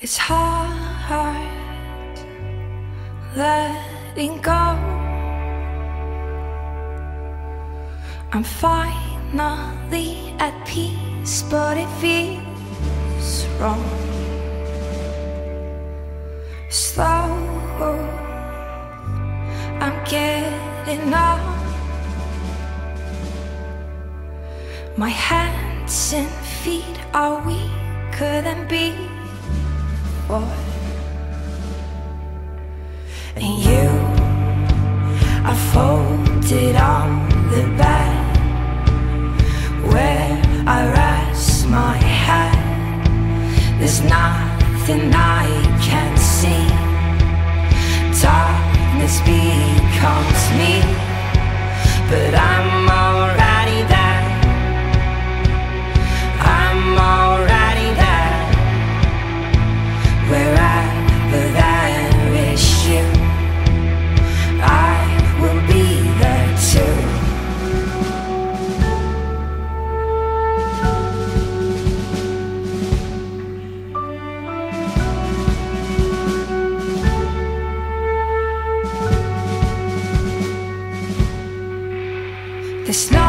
It's hard letting go. I'm finally at peace, but it feels wrong. Slow, I'm getting up. My hands and feet are weaker than before. And you are folded on the bed where I rest my head. There's nothing I can see. Darkness becomes me, but I'm already there. It's not